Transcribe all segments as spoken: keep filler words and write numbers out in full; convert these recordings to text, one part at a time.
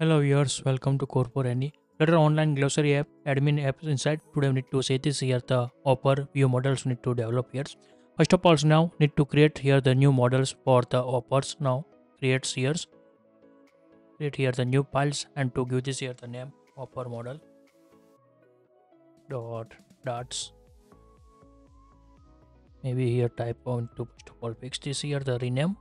Hello viewers, welcome to CodeForAny Letter online glossary app, admin apps inside. Today we need to see this here the Opera view models we need to develop here. First of all, now need to create here the new models for the Operas. Now create here, create here the new files and to give this here the name Opera model dot dots. Maybe here type on to first of all fix this here the rename.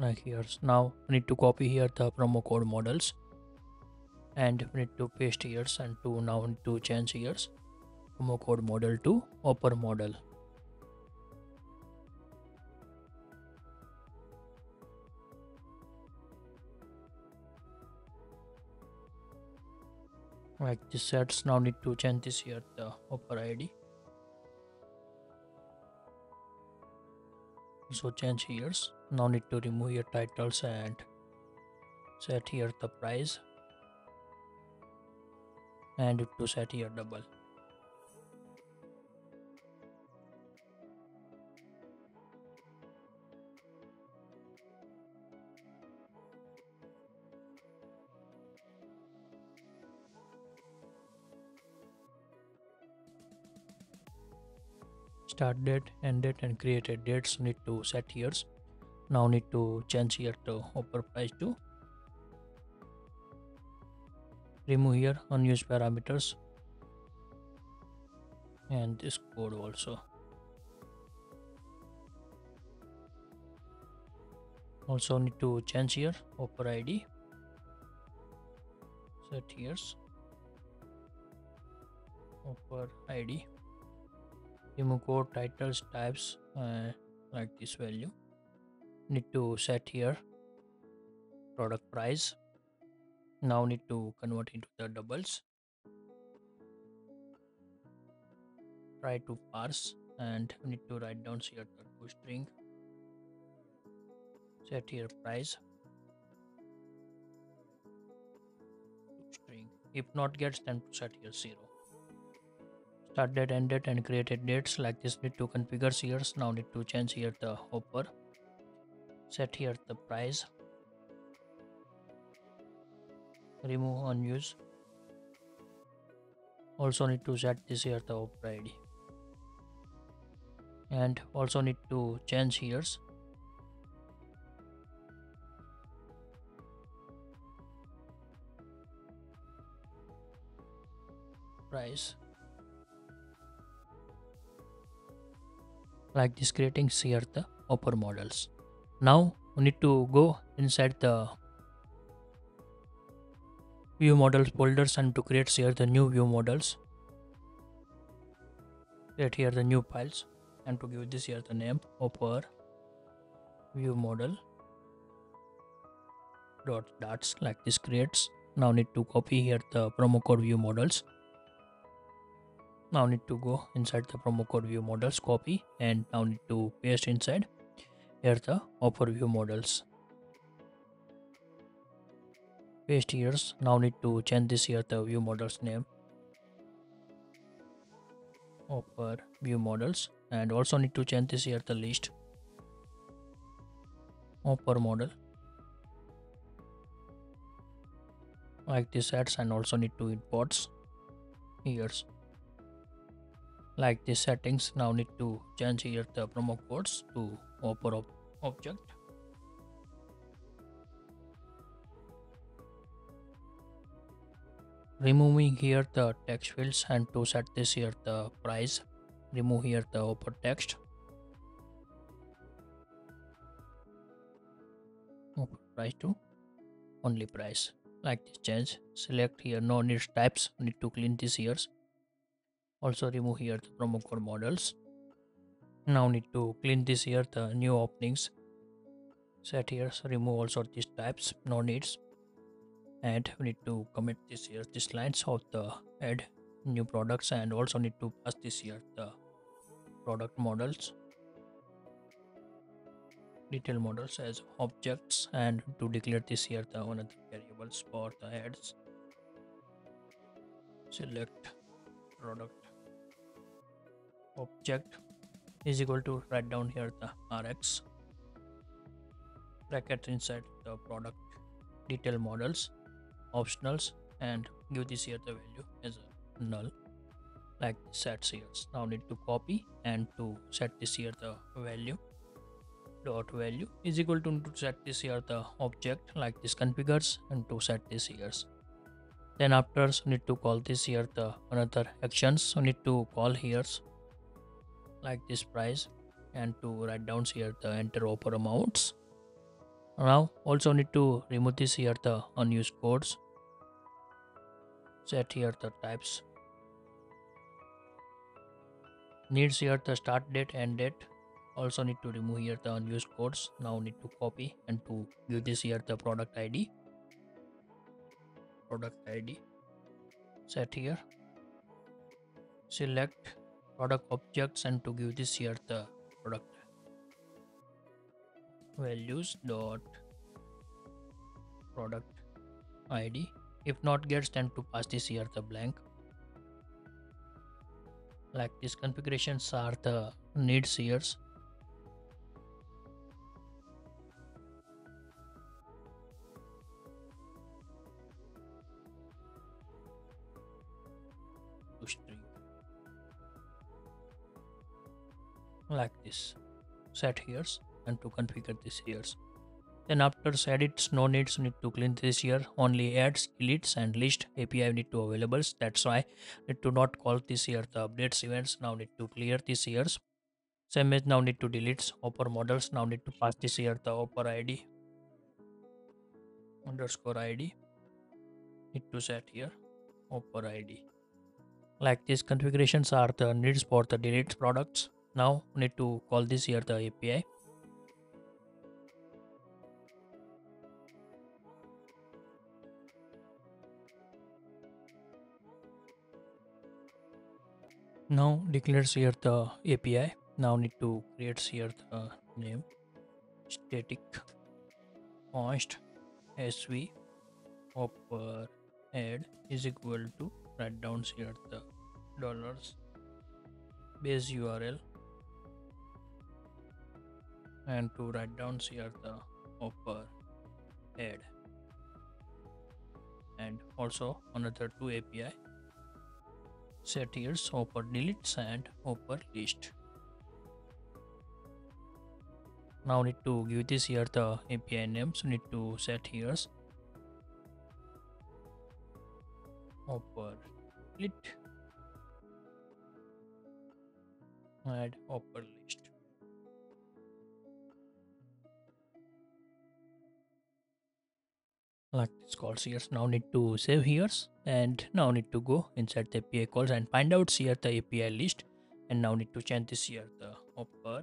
Like here, now we need to copy here the promo code models and we need to paste here and to now need to change here promo code model to Opera model. Like this sets, now need to change this here the Opera I D. So change here. Now need to remove your titles and set here the price and to set here double. Start date, end date and created dates need to set here. Now need to change here to Opera price to remove here unused parameters and this code also. Also need to change here Opera I D, set here Opera I D, remove code titles types uh, like this value. Need to set here product price. Now need to convert into the doubles. Try to parse and need to write down here the string. Set here price string. If not gets, then to set here zero. Start date, end date, and created dates like this. Need to configure here. Now need to change here the Hopper. Set here the price, remove unused. Also need to set this here the Opera I D and also need to change here price like this, creating here the Opera models. Now we need to go inside the view models folders and to create here the new view models. Create here the new files and to give this here the name Opera view model dot dots like this creates. Now need to copy here the promo code view models. Now need to go inside the promo code view models, copy, and now need to paste inside here the Opera view models. Paste here. Now need to change this here the view models name Opera view models and also need to change this here the list Opera model like this sets and also need to imports here like this settings. Now need to change here the promo codes to Opera object. Removing here the text fields and to set this here the price. Remove here the Opera text. Opera price to only price. Like this change. Select here no need types. Need to clean this here. Also remove here the promo code models. Now need to clean this here the new openings. Set here so remove also these types, no needs, and we need to commit this here these lines of the add new products and also need to pass this here the product models detail models as objects and to declare this here the another variables for the ads. Select product object is equal to write down here the R X brackets inside the product detail models optionals and give this here the value as a null like sets here. Now need to copy and to set this here the value dot value is equal to, to set this here the object like this configures and to set this here. Then after so need to call this here the another actions, so need to call here like this price and to write down here the enter offer amounts. Now also need to remove this here the unused codes, set here the types, needs here the start date and date, also need to remove here the unused codes. Now need to copy and to give this here the product id product id set here, select product objects and to give this here the product values dot product id. If not gets, then to pass this here the blank like this configurations are the needs here. Like this set here and to configure this here. Then after edits no needs, need to clean this here, only adds, deletes and list A P I need to availables. That's why need to not call this here the updates events. Now need to clear this here. Same as now need to delete offer models. Now need to pass this here the offer id underscore id, need to set here offer id. Like these configurations are the needs for the delete products. Now need to call this here the A P I now declares here the A P I. Now need to create here the name static const sv offer add is equal to write down here the dollars base U R L and to write down here the offer add and also another two A P I set here offer deletes and offer list. Now need to give this here the A P I name, so need to set here offer delete and offer list. Like this calls here. Now need to save here and now need to go inside the A P I calls and find out here the A P I list and now need to change this here the offer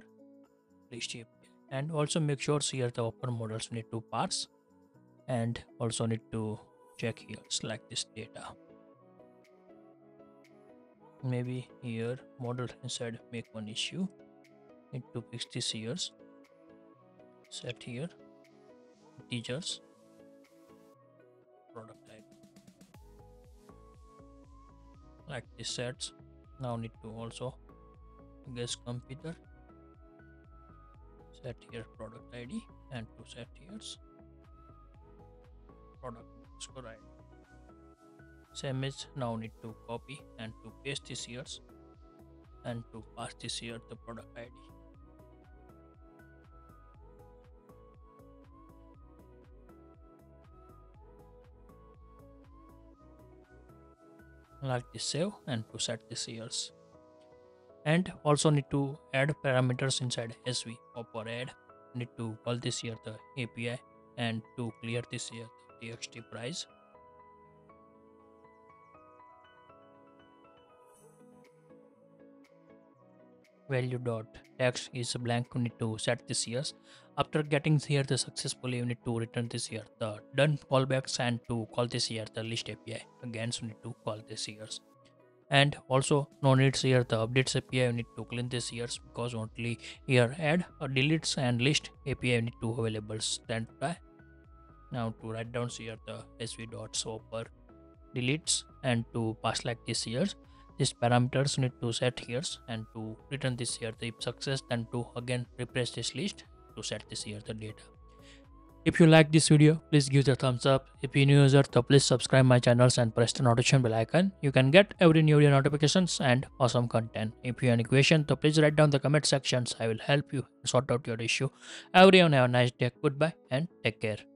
list A P I and also make sure here the offer models need to parse and also need to check here like this data, maybe here model inside make one issue, need to fix this here, set here integers product type like this sets. Now need to also guess computer set here product id and to set here product score id same as. Now need to copy and to paste this here and to pass this here the product id. Like this save and to set this years and also need to add parameters inside sv offer add, need to call this here the A P I and to clear this here the txt price. Value dot text is blank, you need to set this years. After getting here the successfully, you need to return this here the done callbacks and to call this here the list A P I again, so you need to call this years. And also no needs here the updates A P I, you need to clean this years because only here add or deletes and list A P I you need to availables. Then try now to write down here the sv dot offer deletes and to pass like this years. These parameters need to set here and to return this here the if success, then to again refresh this list to set this here the data. If you like this video, please give the thumbs up. If you're new user, so please subscribe my channels and press the notification bell icon. You can get every new video notifications and awesome content. If you have any question, so please write down the comment sections. I will help you sort out your issue. Everyone have a nice day. Goodbye and take care.